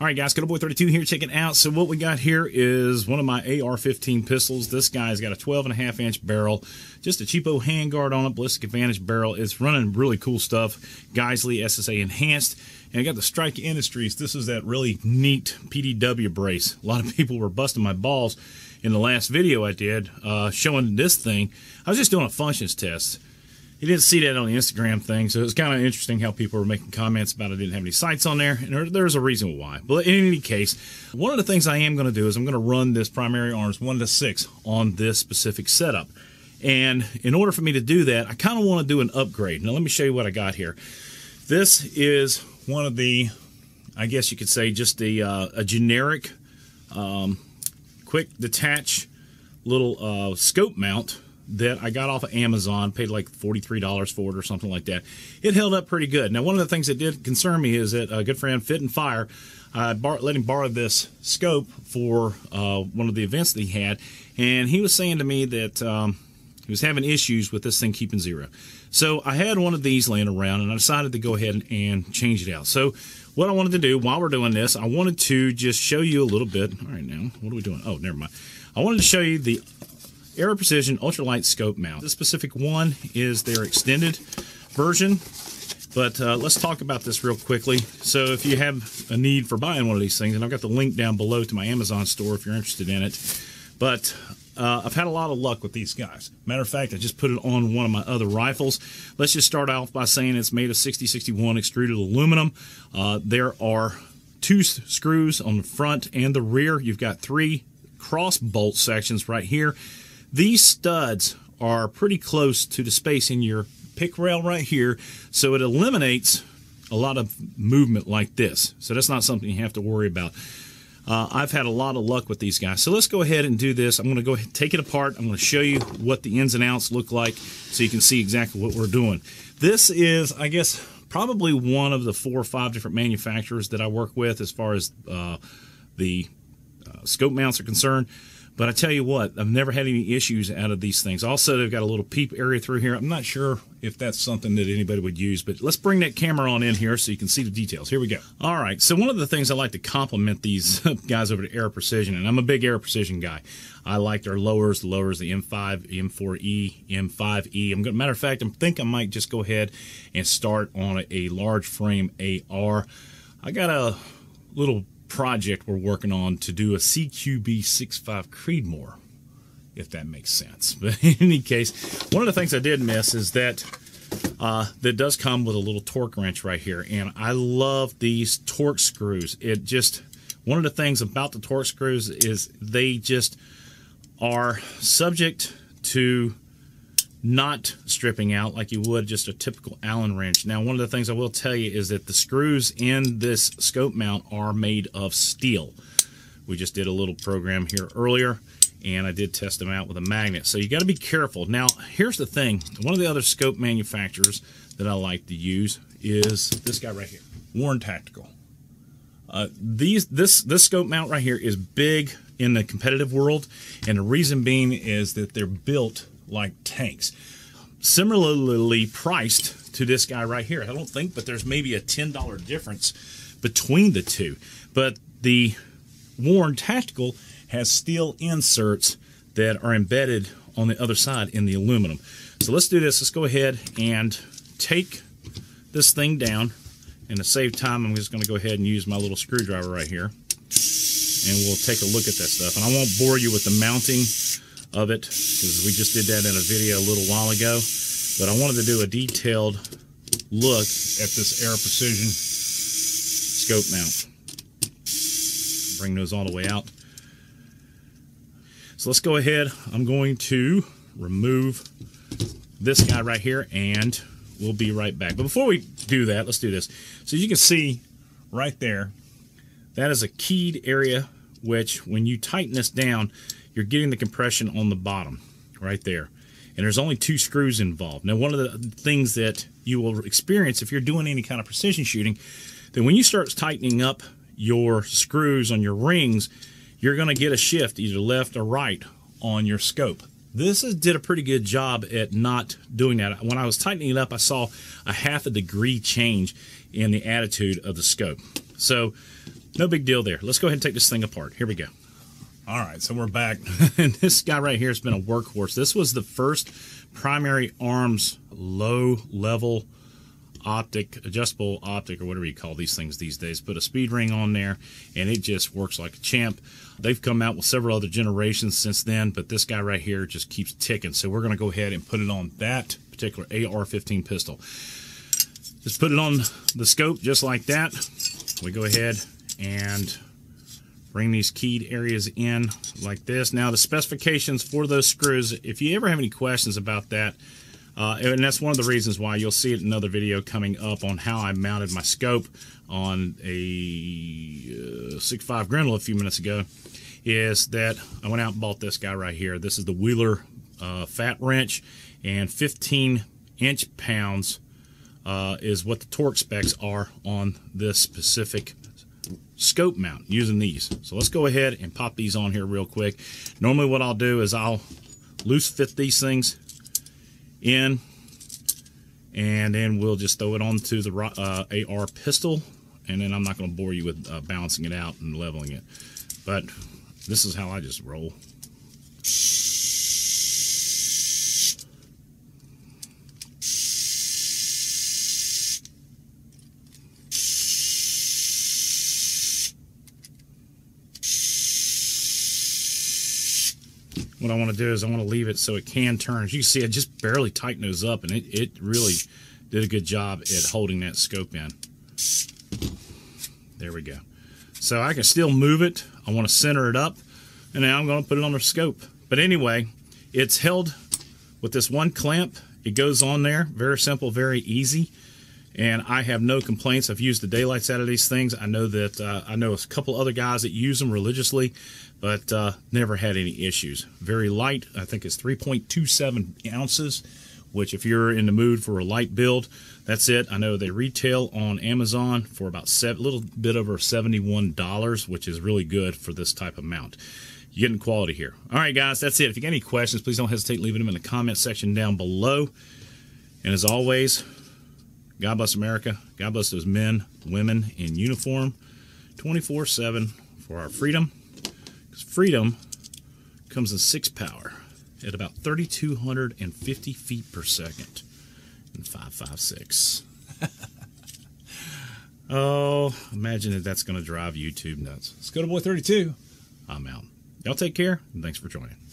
All right, guys, Kotaboy32 here, check it out. So what we got here is one of my AR-15 pistols. This guy's got a 12.5-inch barrel, just a cheapo handguard on it, ballistic advantage barrel. It's running really cool stuff, Geisele SSA Enhanced. And I got the Strike Industries. This is that really neat PDW brace. A lot of people were busting my balls in the last video I did showing this thing. I was just doing a functions test. You didn't see that on the Instagram thing, so it was kind of interesting how people were making comments about I didn't have any sights on there, and there's a reason why. But in any case, one of the things I am going to do is I'm going to run this Primary Arms 1-6 on this specific setup. And in order for me to do that, I kind of want to do an upgrade. Now, let me show you what I got here. This is one of the, I guess you could say, just a generic quick detach little scope mount that I got off of Amazon, paid like $43 for it or something like that. It held up pretty good. Now, one of the things that did concern me is that a good friend, Fit and Fire, let him borrow this scope for one of the events that he had, and he was saying to me that he was having issues with this thing keeping zero. So I had one of these laying around, and I decided to go ahead and change it out. So what I wanted to do while we're doing this, I wanted to just show you a little bit. All right, now, what are we doing? Oh, never mind. I wanted to show you the Aero Precision Ultralight Scope Mount. This specific one is their extended version, but let's talk about this real quickly. So if you have a need for buying one of these things, and I've got the link down below to my Amazon store if you're interested in it, but I've had a lot of luck with these guys. Matter of fact, I just put it on one of my other rifles. Let's just start off by saying it's made of 6061 extruded aluminum. There are two screws on the front and the rear. You've got three cross bolt sections right here. These studs are pretty close to the space in your pick rail right here, so it eliminates a lot of movement like this. So that's not something you have to worry about. I've had a lot of luck with these guys. So let's go ahead and do this. I'm going to go ahead and take it apart. I'm going to show you what the ins and outs look like so you can see exactly what we're doing. This is, I guess, probably one of the 4 or 5 different manufacturers that I work with as far as the scope mounts are concerned. But I tell you what, I've never had any issues out of these things. Also, they've got a little peep area through here. I'm not sure if that's something that anybody would use, but let's bring that camera on in here so you can see the details. Here we go. All right, so one of the things I like to compliment these guys over at Aero Precision, and I'm a big Aero Precision guy. I like their lowers, the M5, M4E, M5E. I'm gonna, matter of fact, I think I might just go ahead and start on a large frame AR. I got a little project we're working on to do a CQB 65 Creedmoor, if that makes sense. But in any case, one of the things I did miss is that that does come with a little torque wrench right here, and I love these Torx screws. It just, one of the things about the Torx screws is they just are subject to not stripping out like you would just a typical Allen wrench. Now, one of the things I will tell you is that the screws in this scope mount are made of steel. We just did a little program here earlier, and I did test them out with a magnet. So you got to be careful. Now, here's the thing. One of the other scope manufacturers that I like to use is this guy right here, Warren Tactical. This scope mount right here is big in the competitive world, and the reason being is that they're built like tanks, similarly priced to this guy right here. I don't think, but there's maybe a $10 difference between the two. But the Warren Tactical has steel inserts that are embedded on the other side in the aluminum. So let's do this. Let's go ahead and take this thing down, and to save time, I'm just going to go ahead and use my little screwdriver right here, and we'll take a look at that stuff. And I won't bore you with the mounting of it, because we just did that in a video a little while ago, but I wanted to do a detailed look at this Aero Precision scope mount. Bring those all the way out. So let's go ahead. I'm going to remove this guy right here, and we'll be right back. But before we do that, let's do this. So you can see right there, that is a keyed area, which when you tighten this down, you're getting the compression on the bottom right there. And there's only 2 screws involved. Now, one of the things that you will experience if you're doing any kind of precision shooting, then when you start tightening up your screws on your rings, you're going to get a shift either left or right on your scope. This did a pretty good job at not doing that. When I was tightening it up, I saw a half a degree change in the attitude of the scope. So No big deal there. Let's go ahead and take this thing apart. Here we go. All right, so we're back. And this guy right here has been a workhorse. This was the first Primary Arms low-level optic, adjustable optic, or whatever you call these things these days. Put a speed ring on there, and it just works like a champ. They've come out with several other generations since then, but this guy right here just keeps ticking. So we're going to go ahead and put it on that particular AR-15 pistol. Just put it on the scope just like that. We go ahead and bring these keyed areas in like this. Now, the specifications for those screws, if you ever have any questions about that, and that's one of the reasons why you'll see it in another video coming up on how I mounted my scope on a 6.5 Grendel a few minutes ago, is that I went out and bought this guy right here. This is the Wheeler fat wrench, and 15 inch pounds is what the torque specs are on this specific scope mount using these. So let's go ahead and pop these on here real quick. Normally what I'll do is I'll loose fit these things in, and then we'll just throw it onto the AR pistol, and then I'm not going to bore you with balancing it out and leveling it, but this is how I just roll. What I want to do is I want to leave it so it can turn. As you can see, I just barely tighten those up, and it really did a good job at holding that scope in. There we go. So I can still move it. I want to center it up, and now I'm going to put it on the scope. But anyway, it's held with this one clamp. It goes on there. Very simple, very easy. And I have no complaints. I've used the daylights out of these things. I know that I know a couple other guys that use them religiously, but never had any issues. Very light. I think it's 3.27 ounces, which if you're in the mood for a light build, that's it. I know they retail on Amazon for about a little bit over $71, which is really good for this type of mount. You're getting quality here. All right, guys, that's it. If you got any questions, please don't hesitate leaving them in the comment section down below. And as always, God bless America. God bless those men, women in uniform, 24/7 for our freedom. Because freedom comes in 6 power at about 3,250 feet per second in 5.56. Oh, imagine that that's going to drive YouTube nuts. It's Kotaboy32. I'm out. Y'all take care, and thanks for joining.